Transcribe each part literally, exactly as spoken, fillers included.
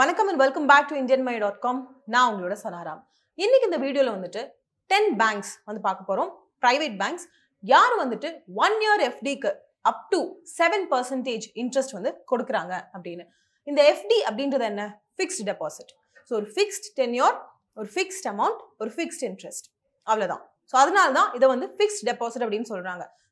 Welcome and welcome back to indianmai dot com. Now, I'm Sana Ram. In this video, we have ten banks, private banks, who have one year F D up to seven percent interest. In the F D, fixed deposit. So, a fixed tenure, a fixed amount, a fixed interest. That's So, that's why this is fixed deposit.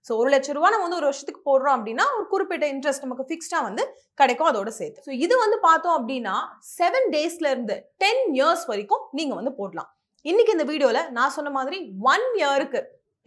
So, one lakh rupees நம்ம ஒரு வருஷத்துக்கு போடுறோம் அப்படினா ஒரு குறிப்பிட்ட interest நமக்கு ஃபிக்ஸ்டா வந்து கிடைக்கும் அதோட சேர்த்து. சோ இது வந்து பார்த்தோம் அப்படினா seven daysல இருந்து ten years வரைக்கும் நீங்க வந்து போடலாம். இன்னைக்கு இந்த வீடியோல நான் சொன்ன மாதிரி one yearக்கு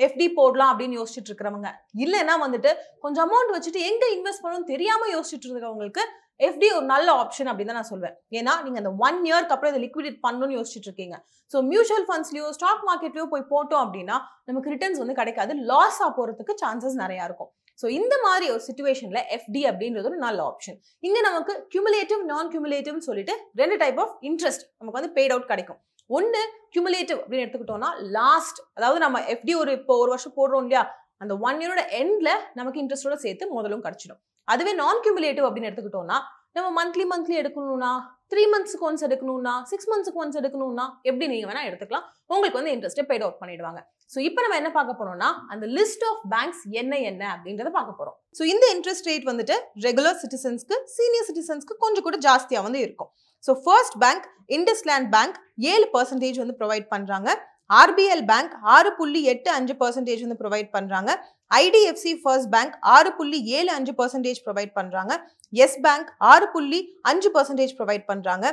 F D போடலாம் அப்படினு யோசிச்சிட்டு இருக்கறவங்க இல்லனா வந்துட்டு கொஞ்சம் amount வச்சிட்டு எங்க இன்வெஸ்ட் பண்ணனும் தெரியாம யோசிச்சிட்டு இருக்கவங்களுக்கு F D ஒரு நல்ல ஆப்ஷன் அப்படிதான் நான் சொல்வேன். ஏனா நீங்க அந்த one yearக்கு அப்புறம் இத லிக்விடேட் பண்ணனும்னு யோசிச்சிட்டு இருக்கீங்க. சோ மியூச்சுவல் ஃபண்ட்ஸ்லயோ ஸ்டாக் மார்க்கெட்லயோ போய் போட்டோம் அப்படினா நமக்கு ரிட்டர்ன்ஸ் வந்து கிடைக்காது. லாஸ் ஆ போறதுக்கு சான்சஸ் நிறைய இருக்கும். சோ இந்த மாதிரி ஒரு சிச்சுவேஷன்ல F D அப்படிங்கிறது ஒரு நல்ல ஆப்ஷன். இங்க நமக்கு cumulative non cumulative னு சொல்லிட்டு ரெண்டு டைப் ஆஃப் இன்ட்ரஸ்ட் நமக்கு வந்து paid out கிடைக்கும். ஒன்னு cumulative அப்படினு எடுத்துக்கிட்டோம்னா லாஸ்ட் அதாவது நம்ம F D ஒரு இப்போ ஒரு வருஷம் போடுறோம் இல்லையா அந்த one year ஓட எண்ட்ல நமக்கு இன்ட்ரஸ்டோட சேர்த்து முதலும் கிடைச்சிடும். அதுவே நான் cumulative அப்படினு எடுத்துக்கிட்டோம்னா நம்ம मंथலி मंथலி எடுக்கணும்னா three months க்கு ஒன்ஸ் எடுக்கணும்னா six months க்கு ஒன்ஸ் எடுக்கணும்னா எப்படி நீங்க வேணா எடுத்துக்கலாம் உங்களுக்கு வந்து இன்ட்ரஸ்ட் பேட் அவுட் பண்ணிடுவாங்க சோ இப்போ நம்ம என்ன பார்க்க போறோம்னா அந்த லிஸ்ட் ஆஃப் banks என்ன என்ன அப்படிங்கறத பார்க்க போறோம் சோ இந்த இன்ட்ரஸ்ட் ரேட் வந்துட்டு ரெகுலர் citizens க்கு சீனியர் citizens க்கு கொஞ்சம் கூட ஜாஸ்தியா வந்து இருக்கும் so first bank Indusland Bank seven percent வந்து ப்ரொவைட் பண்றாங்க R B L Bank six point eight five percent வந்து ப்ரொவைட் பண்றாங்க I D F C First Bank six point seven five percent provide பண்றாங்க Yes Bank six point five percent provide பண்றாங்க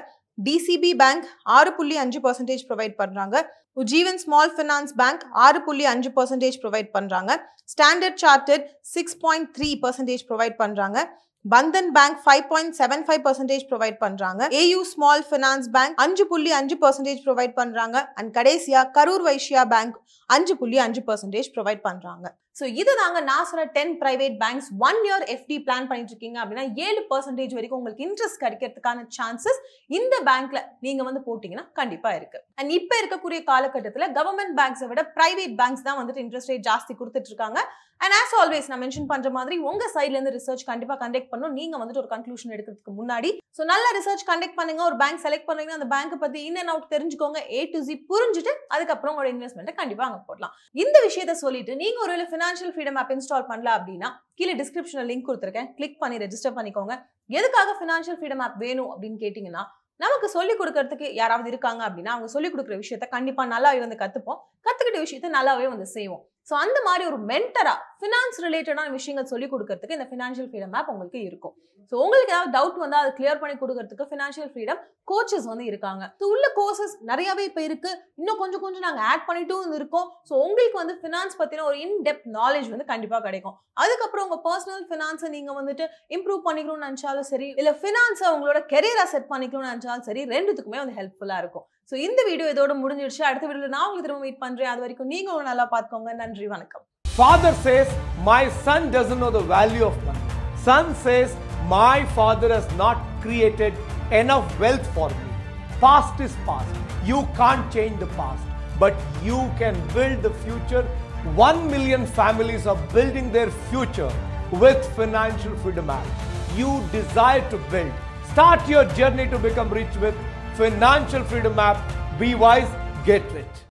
D C B Bank six point five percent provide பண்றாங்க Ujeevan Small Finance Bank six point five percent provide பண்றாங்க Standard Chartered six point three percent provide பண்றாங்க Bandhan Bank five point seven five percent provide பண்றாங்க A U Small Finance Bank five point five percent provide பண்றாங்க and Kadesia Karur Vaishya Bank five point five percent provide பண்றாங்க So, this is ten private banks, one year F D plan பண்ணிட்டு இருக்கீங்க அப்படினா seven percent வரைக்கும் உங்களுக்கு interest கிடைக்கிறதுக்கான chances இந்த bankல நீங்க வந்து போடிங்கனா கண்டிப்பா இருக்கு. And இப்ப இருக்கக்கூடிய காலகட்டத்துல government banks விட private banks தான் வந்து interest rate ಜಾಸ್ತಿ கொடுத்துட்டு இருக்காங்க. And as always நான் மென்ஷன் பண்ற மாதிரி உங்க சைடுல இருந்து research கண்டிப்பா கண்டக்ட் பண்ணனும். நீங்க வந்து ஒரு conclusion எடுக்கிறதுக்கு முன்னாடி சோ நல்ல research கண்டக்ட் பண்ணுங்க. ஒரு bank select பண்ணீங்கன்னா அந்த bank பத்தி in and out தெரிஞ்சுக்கோங்க. A to Z புரிஞ்சிட்டு அதுக்கு அப்புறம் உங்க investment கண்டிப்பா அங்க போடலாம். இந்த விஷயத்தை சொல்லிட்டு நீங்க ஒருவேளை Financial Freedom App install பண்ணல அப்படினா கீழ descriptionல link கொடுத்திருக்கேன் click பண்ணி register பண்ணிக்கோங்க எதுக்காக Financial Freedom App வேணும் அப்படினு கேட்டிங்கனா நமக்கு சொல்லி கொடுக்கிறதுக்கு யாராவது இருக்காங்க அப்படினா அவங்க சொல்லி கொடுக்கிற விஷயத்தை கண்டிப்பா நல்லாவே வந்து கத்துப்போம் கத்துக்கிட்ட விஷயத்தை நல்லாவே வந்து செய்வோம் சோ அந்த மாதிரி ஒரு மென்டரா finance related ஆன விஷயங்களை சொல்லி கொடுக்கிறதுக்கு இந்த Financial Freedom App உங்களுக்கு இருக்கும் சோ உங்களுக்கு ஏதாவது doubt வந்தா அதை clear பண்ணி கொடுக்கிறதுக்கு Financial Freedom coaches வந்து இருக்காங்க சோ உள்ள courses நிறையவே இப்ப இருக்கு இன்னும் கொஞ்சம் கொஞ்சம் நாங்க ஆட் பண்ணிட்டோம் இருக்கோம் சோ உங்களுக்கு வந்து finance பத்தின ஒரு in depth knowledge வந்து கண்டிப்பா கிடைக்கும் அதுக்கு அப்புறம் உங்க personal finance நீங்க வந்துட்டு improve பண்ணிக்கணும்னு நினைச்சாலும் சரி இல்ல finance உங்களோட career-ஆ set பண்ணிக்கணும்னு நினைச்சாலும் சரி ரெண்டுத்துக்குமே வந்து helpful-ஆ இருக்கும் சோ இந்த வீடியோ இதோட முடிஞ்சிடுச்சு அடுத்த வீடியோல நான் உங்களுக்கு திரும்ப மீட் பண்றேன் அது வரைக்கும் நீங்க ரொம்ப நல்லா பாத்துக்கோங்க நன்றி வணக்கம் Father says my son doesn't know the value of money Son says my father has not created enough wealth for me Past is past you can't change the past but you can build the future one million families are building their future with Financial Freedom App You desire to build Start your journey to become rich with Financial Freedom App. Be wise, get rich.